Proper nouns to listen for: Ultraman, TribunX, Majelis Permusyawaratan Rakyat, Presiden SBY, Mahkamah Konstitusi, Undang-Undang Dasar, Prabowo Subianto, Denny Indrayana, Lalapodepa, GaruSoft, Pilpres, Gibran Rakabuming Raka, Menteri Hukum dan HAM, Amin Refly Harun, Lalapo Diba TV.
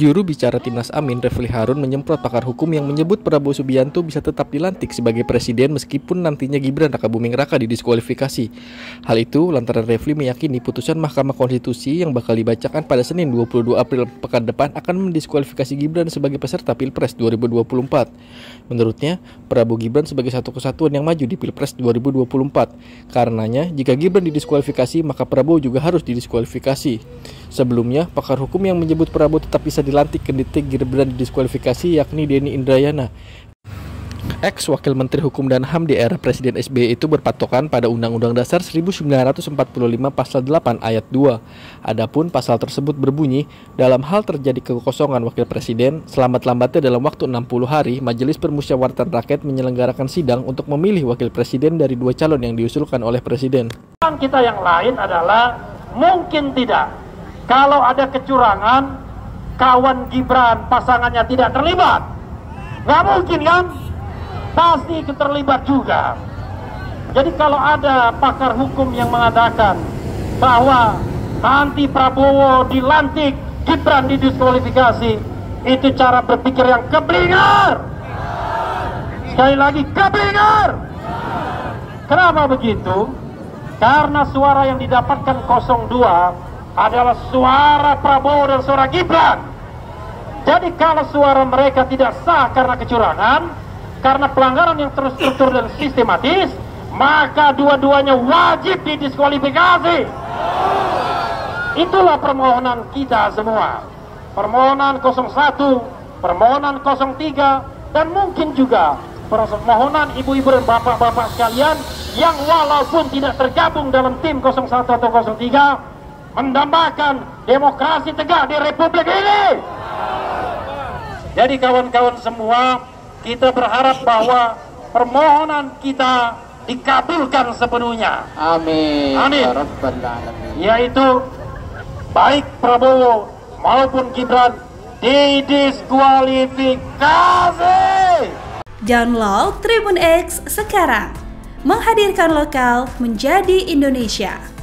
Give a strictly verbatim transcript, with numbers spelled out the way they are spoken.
Juru bicara Timnas Amin Refly Harun menyemprot pakar hukum yang menyebut Prabowo Subianto bisa tetap dilantik sebagai presiden meskipun nantinya Gibran Rakabuming Raka didiskualifikasi. Hal itu lantaran Refly meyakini putusan Mahkamah Konstitusi yang bakal dibacakan pada Senin dua puluh dua April pekan depan akan mendiskualifikasi Gibran sebagai peserta Pilpres dua ribu dua puluh empat. Menurutnya, Prabowo Gibran sebagai satu kesatuan yang maju di Pilpres dua ribu dua puluh empat. Karenanya, jika Gibran didiskualifikasi, maka Prabowo juga harus didiskualifikasi. Sebelumnya, pakar hukum yang menyebut Prabowo tetap bisa dilantik ketika Gibran didiskualifikasi yakni Denny Indrayana. Ex Wakil Menteri Hukum dan H A M di era Presiden S B Y itu berpatokan pada Undang-Undang Dasar seribu sembilan ratus empat puluh lima pasal delapan ayat dua. Adapun pasal tersebut berbunyi, dalam hal terjadi kekosongan wakil presiden, selambat-lambatnya dalam waktu enam puluh hari, Majelis Permusyawaratan Rakyat menyelenggarakan sidang untuk memilih wakil presiden dari dua calon yang diusulkan oleh presiden. Kita yang lain adalah mungkin tidak. Kalau ada kecurangan, kawan Gibran pasangannya tidak terlibat, nggak mungkin kan? Pasti terlibat juga. Jadi kalau ada pakar hukum yang mengatakan bahwa nanti Prabowo dilantik, Gibran didiskualifikasi, itu cara berpikir yang keblinger. Sekali lagi, keblinger. Kenapa begitu? Karena suara yang didapatkan nol dua adalah suara Prabowo dan suara Gibran. Jadi kalau suara mereka tidak sah karena kecurangan, karena pelanggaran yang terstruktur dan sistematis, maka dua-duanya wajib didiskualifikasi. Itulah permohonan kita semua. Permohonan nol satu, permohonan nol tiga, dan mungkin juga permohonan ibu-ibu dan bapak-bapak sekalian yang walaupun tidak tergabung dalam tim nol satu atau nol tiga, mendambakan demokrasi tegak di Republik ini. Jadi kawan-kawan semua, kita berharap bahwa permohonan kita dikabulkan sepenuhnya. Amin. Amin. Yaitu baik Prabowo maupun Gibran didiskualifikasi. Download Tribun X sekarang, menghadirkan lokal menjadi Indonesia.